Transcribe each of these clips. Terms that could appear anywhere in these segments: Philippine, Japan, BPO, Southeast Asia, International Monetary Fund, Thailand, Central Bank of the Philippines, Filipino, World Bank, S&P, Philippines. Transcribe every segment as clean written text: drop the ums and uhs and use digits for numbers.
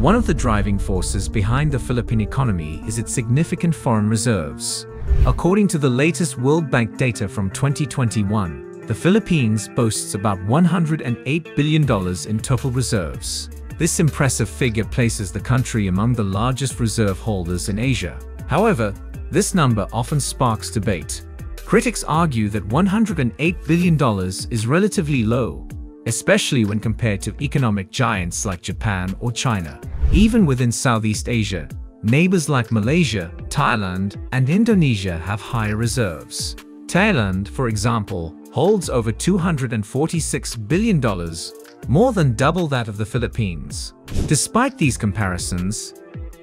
One of the driving forces behind the Philippine economy is its significant foreign reserves. According to the latest World Bank data from 2021, the Philippines boasts about $108 billion in total reserves. This impressive figure places the country among the largest reserve holders in Asia. However, this number often sparks debate. Critics argue that $108 billion is relatively low, especially when compared to economic giants like Japan or China. Even within Southeast Asia, neighbors like Malaysia, Thailand, and Indonesia have higher reserves. Thailand, for example, holds over $246 billion, more than double that of the Philippines. Despite these comparisons,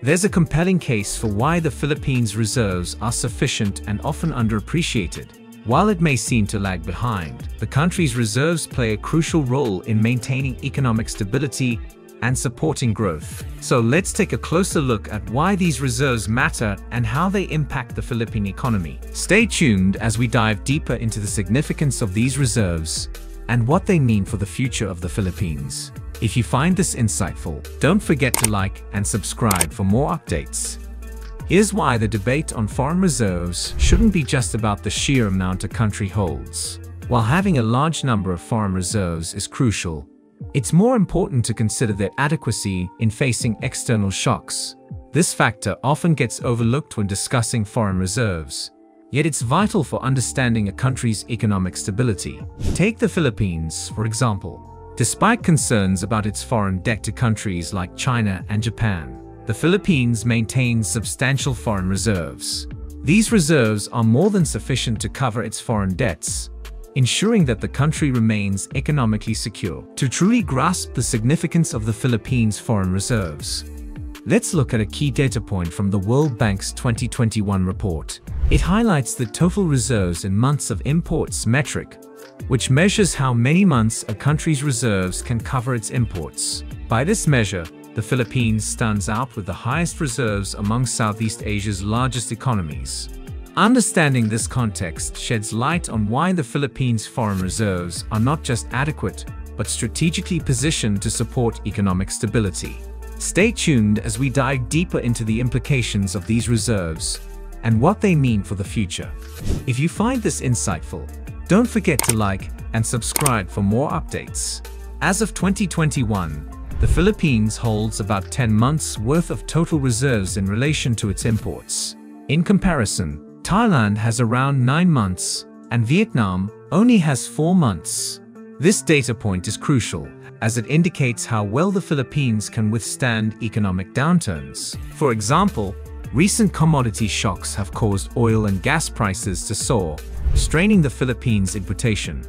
there's a compelling case for why the Philippines' reserves are sufficient and often underappreciated. While it may seem to lag behind, the country's reserves play a crucial role in maintaining economic stability and supporting growth. So let's take a closer look at why these reserves matter and how they impact the Philippine economy. Stay tuned as we dive deeper into the significance of these reserves and what they mean for the future of the Philippines. If you find this insightful, don't forget to like and subscribe for more updates. Here's why the debate on foreign reserves shouldn't be just about the sheer amount a country holds. While having a large number of foreign reserves is crucial, it's more important to consider their adequacy in facing external shocks. This factor often gets overlooked when discussing foreign reserves, yet it's vital for understanding a country's economic stability. Take the Philippines, for example. Despite concerns about its foreign debt to countries like China and Japan, the Philippines maintains substantial foreign reserves. These reserves are more than sufficient to cover its foreign debts, ensuring that the country remains economically secure. To truly grasp the significance of the Philippines' foreign reserves, let's look at a key data point from the World Bank's 2021 report. It highlights the total reserves in months of imports metric, which measures how many months a country's reserves can cover its imports. By this measure, the Philippines stands out with the highest reserves among Southeast Asia's largest economies. Understanding this context sheds light on why the Philippines' foreign reserves are not just adequate, but strategically positioned to support economic stability. Stay tuned as we dive deeper into the implications of these reserves and what they mean for the future. If you find this insightful, don't forget to like and subscribe for more updates. As of 2021, the Philippines holds about 10 months' worth of total reserves in relation to its imports. In comparison, Thailand has around 9 months, and Vietnam only has 4 months. This data point is crucial, as it indicates how well the Philippines can withstand economic downturns. For example, recent commodity shocks have caused oil and gas prices to soar, straining the Philippines' importation.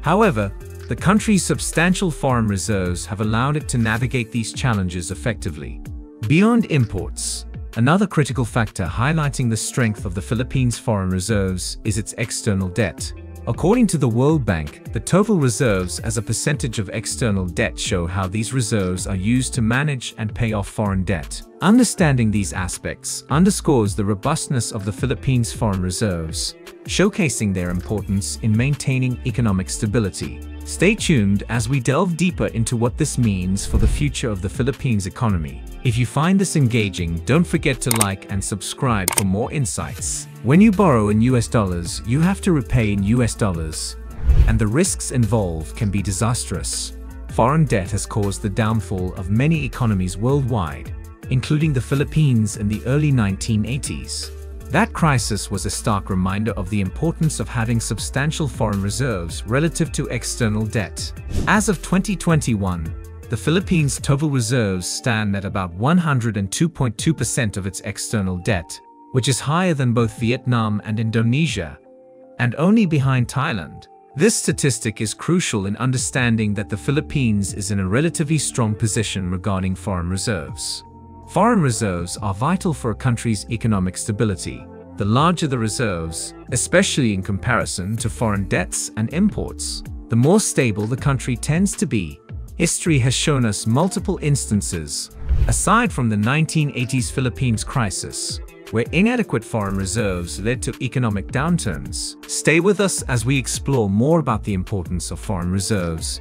However, the country's substantial foreign reserves have allowed it to navigate these challenges effectively. Beyond imports, another critical factor highlighting the strength of the Philippines' foreign reserves is its external debt. According to the World Bank, the total reserves as a percentage of external debt show how these reserves are used to manage and pay off foreign debt. Understanding these aspects underscores the robustness of the Philippines' foreign reserves, showcasing their importance in maintaining economic stability. Stay tuned as we delve deeper into what this means for the future of the Philippines' economy. If you find this engaging, don't forget to like and subscribe for more insights. When you borrow in US dollars, you have to repay in US dollars, and the risks involved can be disastrous. Foreign debt has caused the downfall of many economies worldwide, including the Philippines in the early 1980s. That crisis was a stark reminder of the importance of having substantial foreign reserves relative to external debt. As of 2021, the Philippines' total reserves stand at about 102.2% of its external debt, which is higher than both Vietnam and Indonesia, and only behind Thailand. This statistic is crucial in understanding that the Philippines is in a relatively strong position regarding foreign reserves. Foreign reserves are vital for a country's economic stability. The larger the reserves, especially in comparison to foreign debts and imports, the more stable the country tends to be. History has shown us multiple instances, aside from the 1980s Philippines crisis, where inadequate foreign reserves led to economic downturns. Stay with us as we explore more about the importance of foreign reserves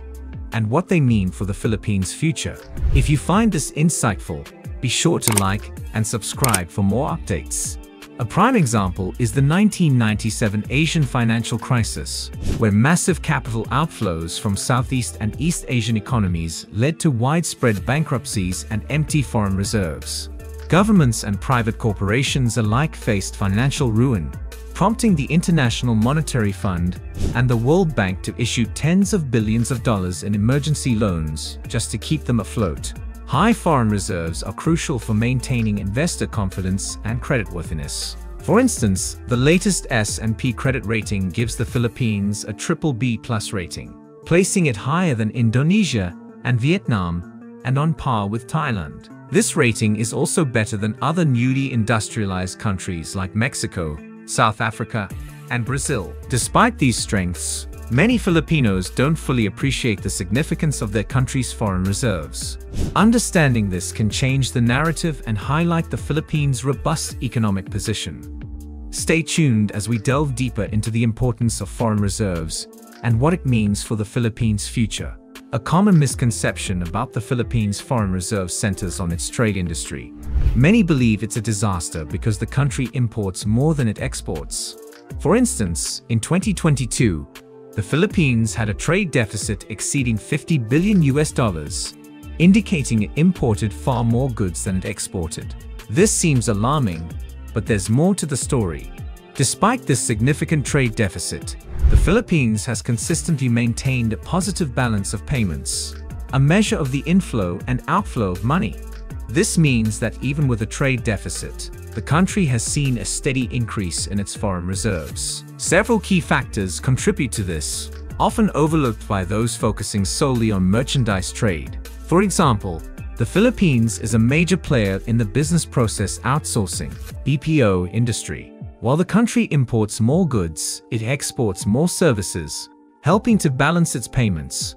and what they mean for the Philippines' future. If you find this insightful, be sure to like and subscribe for more updates. A prime example is the 1997 Asian financial crisis, where massive capital outflows from Southeast and East Asian economies led to widespread bankruptcies and empty foreign reserves. Governments and private corporations alike faced financial ruin, prompting the International Monetary Fund and the World Bank to issue tens of billions of dollars in emergency loans just to keep them afloat. High foreign reserves are crucial for maintaining investor confidence and creditworthiness. For instance, the latest S&P credit rating gives the Philippines a BBB+ rating, placing it higher than Indonesia and Vietnam and on par with Thailand. This rating is also better than other newly industrialized countries like Mexico, South Africa, and Brazil. Despite these strengths, many Filipinos don't fully appreciate the significance of their country's foreign reserves. Understanding this can change the narrative and highlight the Philippines' robust economic position. Stay tuned as we delve deeper into the importance of foreign reserves and what it means for the Philippines' future. A common misconception about the Philippines' foreign reserve centers on its trade industry. Many believe it's a disaster because the country imports more than it exports. For instance, in 2022, the Philippines had a trade deficit exceeding $50 billion, indicating it imported far more goods than it exported. This seems alarming, but there's more to the story. Despite this significant trade deficit, the Philippines has consistently maintained a positive balance of payments, a measure of the inflow and outflow of money. This means that even with a trade deficit, the country has seen a steady increase in its foreign reserves. Several key factors contribute to this, often overlooked by those focusing solely on merchandise trade. For example, the Philippines is a major player in the business process outsourcing (BPO) industry. While the country imports more goods, it exports more services, helping to balance its payments.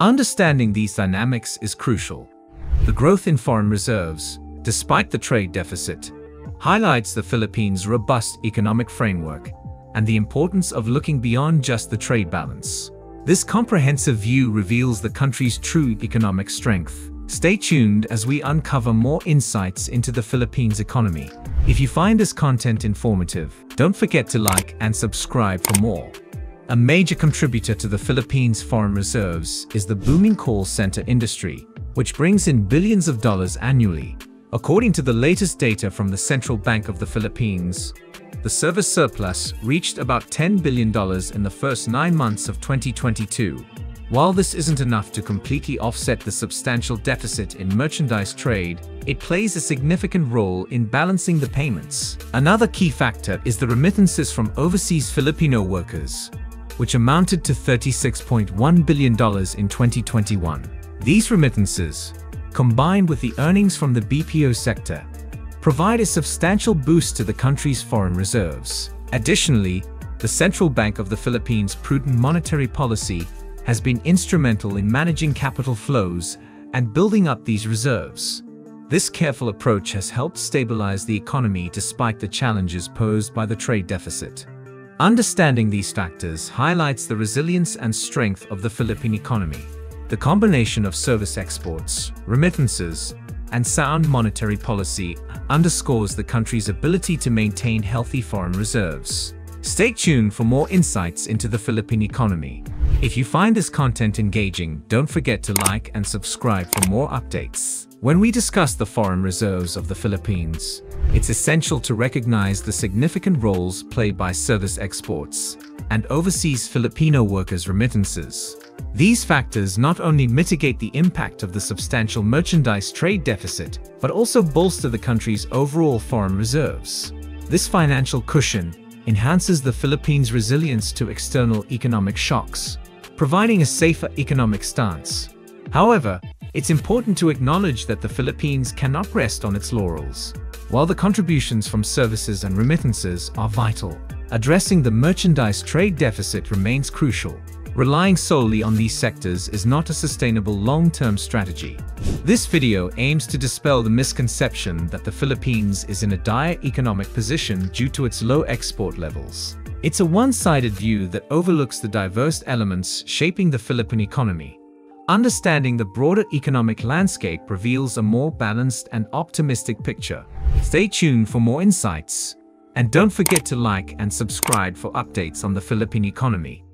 Understanding these dynamics is crucial. The growth in foreign reserves, despite the trade deficit, highlights the Philippines' robust economic framework and the importance of looking beyond just the trade balance. This comprehensive view reveals the country's true economic strength. Stay tuned as we uncover more insights into the Philippines' economy. If you find this content informative, don't forget to like and subscribe for more. A major contributor to the Philippines' foreign reserves is the booming call center industry, which brings in billions of dollars annually. According to the latest data from the Central Bank of the Philippines, the service surplus reached about $10 billion in the first 9 months of 2022. While this isn't enough to completely offset the substantial deficit in merchandise trade, it plays a significant role in balancing the payments. Another key factor is the remittances from overseas Filipino workers, which amounted to $36.1 billion in 2021. These remittances, combined with the earnings from the BPO sector, provide a substantial boost to the country's foreign reserves. Additionally, the Central Bank of the Philippines' prudent monetary policy has been instrumental in managing capital flows and building up these reserves. This careful approach has helped stabilize the economy despite the challenges posed by the trade deficit. Understanding these factors highlights the resilience and strength of the Philippine economy. The combination of service exports, remittances, and sound monetary policy underscores the country's ability to maintain healthy foreign reserves. Stay tuned for more insights into the Philippine economy. If you find this content engaging, don't forget to like and subscribe for more updates. When we discuss the foreign reserves of the Philippines, it's essential to recognize the significant roles played by service exports and overseas Filipino workers' remittances. These factors not only mitigate the impact of the substantial merchandise trade deficit, but also bolster the country's overall foreign reserves. This financial cushion enhances the Philippines' resilience to external economic shocks, providing a safer economic stance. However, it's important to acknowledge that the Philippines cannot rest on its laurels. While the contributions from services and remittances are vital, addressing the merchandise trade deficit remains crucial. Relying solely on these sectors is not a sustainable long-term strategy. This video aims to dispel the misconception that the Philippines is in a dire economic position due to its low export levels. It's a one-sided view that overlooks the diverse elements shaping the Philippine economy. Understanding the broader economic landscape reveals a more balanced and optimistic picture. Stay tuned for more insights. And don't forget to like and subscribe for updates on the Philippine economy.